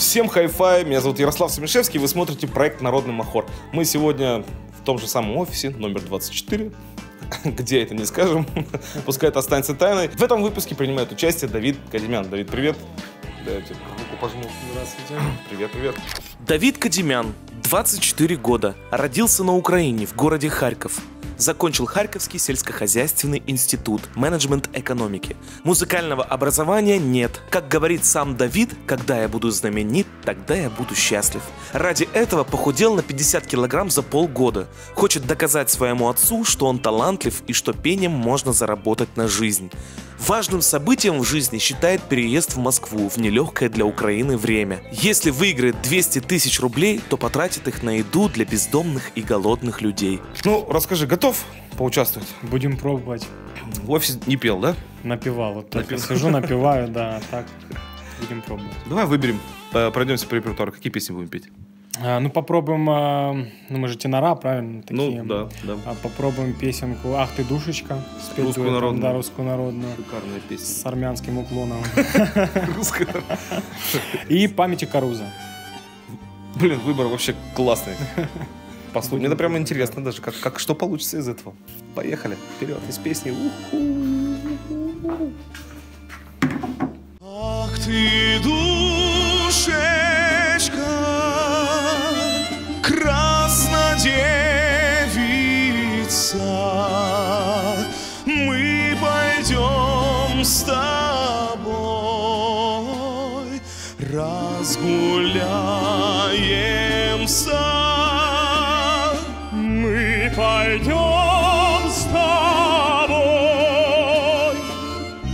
Всем хай-фай, меня зовут Ярослав Сумишевский, вы смотрите проект «Народный махор». Мы сегодня в том же самом офисе, номер 24, где это не скажем, пускай это останется тайной. В этом выпуске принимает участие Давид Кадимян. Давид, привет. Дайте руку пожму. Здравствуйте. Привет, привет. Давид Кадимян, 24 года, родился на Украине, в городе Харьков. Закончил Харьковский сельскохозяйственный институт, менеджмент экономики. Музыкального образования нет. Как говорит сам Давид, когда я буду знаменит, тогда я буду счастлив. Ради этого похудел на 50 килограмм за полгода. Хочет доказать своему отцу, что он талантлив и что пением можно заработать на жизнь. Важным событием в жизни считает переезд в Москву в нелегкое для Украины время. Если выиграет 200 тысяч рублей, то потратит их на еду для бездомных и голодных людей. Ну, расскажи, готов поучаствовать? Будем пробовать. В офисе не пел, да? Напевал. Вот так сижу, напеваю, да, так. Будем пробовать. Давай выберем, пройдемся по репертуару. Какие песни будем петь? Ну, попробуем, ну, мы же тенора, правильно? Такие. Ну, да. Попробуем песенку «Ах ты, душечка». Спеть русскую дуэтом, народную. Да, русскую народную. Шикарная песня. С армянским уклоном. Русская. И «Памяти Карузо». Блин, выбор вообще классный. Послушай, мне прямо интересно даже, как что получится из этого. Поехали, вперед из песни. Ах ты, душечка, краснодевица, мы пойдем с тобой разгуляемся. Пойдем с тобой,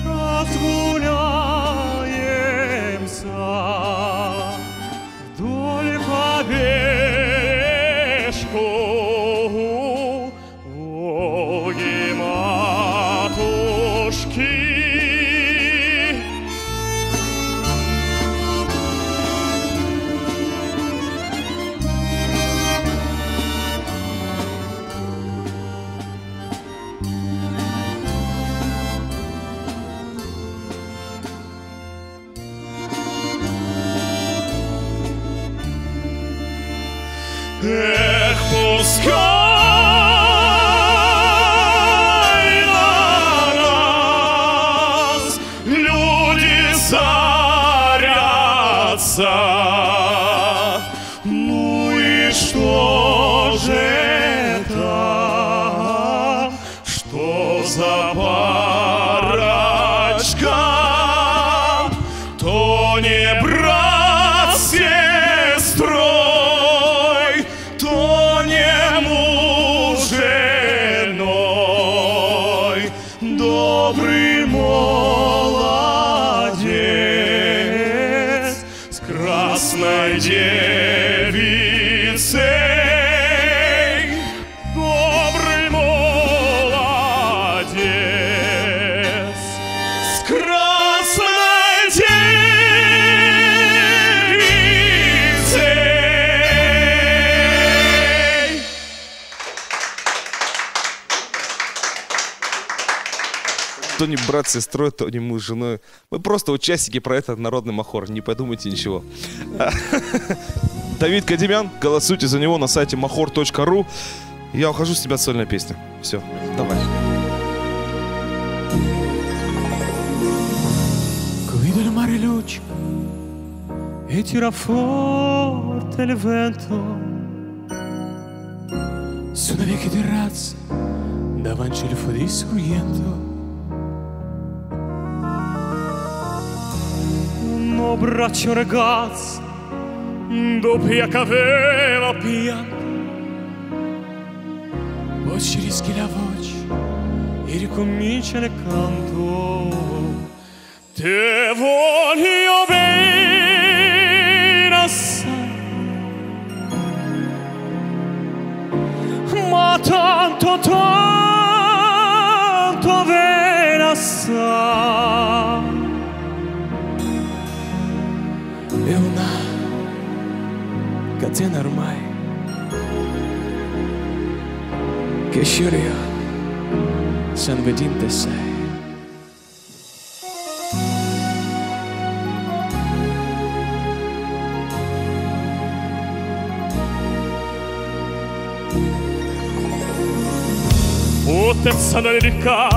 разгуляемся вдоль по бережку, Боги матушки. Эх, пускай на нас люди зарятся, ну и что же это, что за парочка, то не брат с сестрой, добрый молодец с красной девицей, добрый молодец с красной девицей. То не брат с сестрой, то не муж с женой. Мы просто участники проекта «Народный махор». Не подумайте ничего. Давид Кадимян, голосуйте за него на сайте mahor.ru. Я ухожу с тебя, сольная песня. Все, давай. Abbraccio ragazza dopo che aveva pianto, poi ci rischi la voce e ricomincia il canto. Te voglio bene assai, ma tanto tanto bene assai. E una catena ormai che scioglie San Vedin te sei. смотрятся наверняка.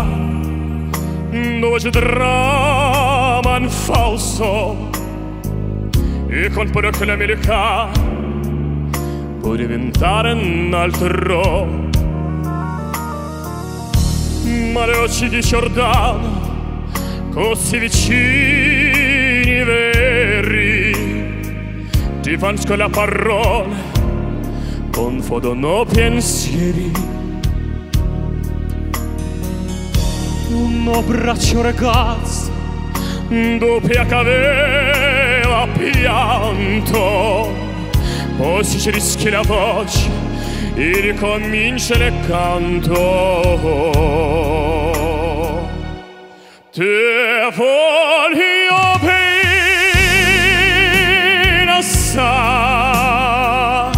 Ночь драман фаусом, и он порекля мелика, буревентарен альтро. Малечи ди Чордан, коси vicini veri, ti fan scuola parole, confondono pensieri. Un abbraccio ragazzo, doppia che aveva pianto, poi si rischia la voce e ricomincia il canto. Te voglio bene assai,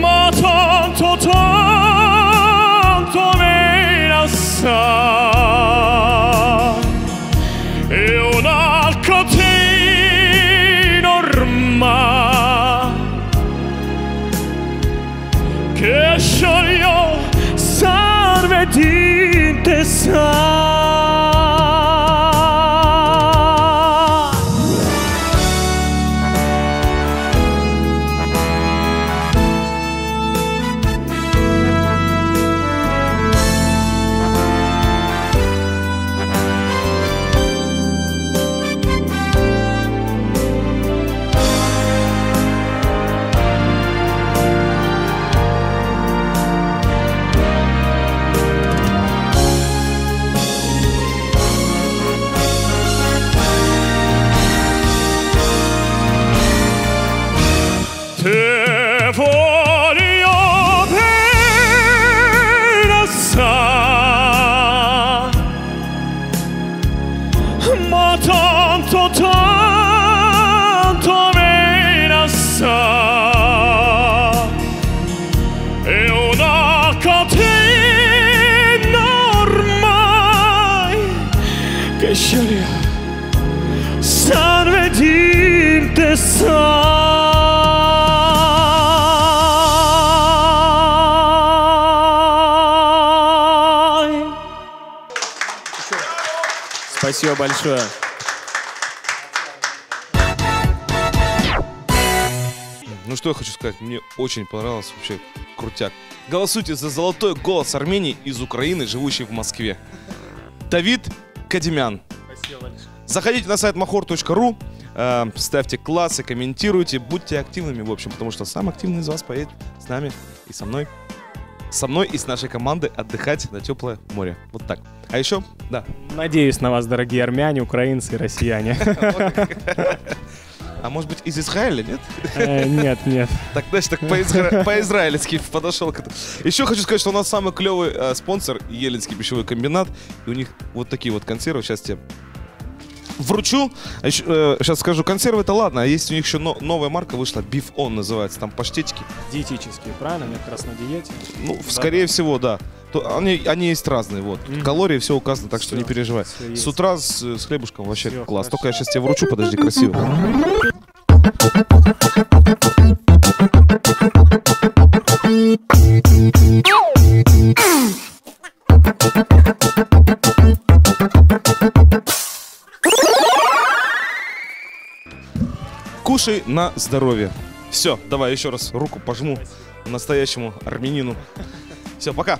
ma tanto tanto me e un altro te normale che scioglio salve di te sa. Спасибо большое. Ну что я хочу сказать, мне очень понравилось, вообще крутяк. Голосуйте за золотой голос Армении из Украины, живущий в Москве. Давид Кадимян. Спасибо большое. Заходите на сайт mahor.ru. Ставьте классы, комментируйте, будьте активными, в общем, потому что самый активный из вас поедет с нами и со мной и с нашей командой отдыхать на теплое море. Вот так. А еще, да. Надеюсь на вас, дорогие армяне, украинцы и россияне. А может быть, из Израиля, нет? Нет, нет. Так, значит, так по-израильски подошел к этому. Еще хочу сказать, что у нас самый клевый спонсор — Еленский пищевой комбинат. И у них вот такие вот консервы. Сейчас тебе вручу. Сейчас скажу, консервы это ладно, а есть у них еще новая марка вышла, бифон называется, там паштетики. Диетические, правильно? Они как раз на диете. Ну, да, скорее всего, да. Они есть разные, вот. Калории, все указано, так все, что не переживай. С утра с хлебушком вообще все класс. Хорошо. Только я сейчас тебе вручу, подожди, красиво. Кушай на здоровье. Все, давай еще раз руку пожму настоящему армянину. Все, пока.